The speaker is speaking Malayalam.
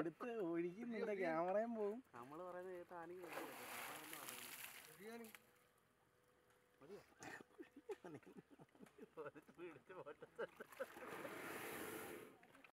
എടുത്ത് ഒഴിക്കുന്നില്ല, ക്യാമറയും പോകും. നമ്മൾ പറയുന്നത് കേട്ട് ആനയും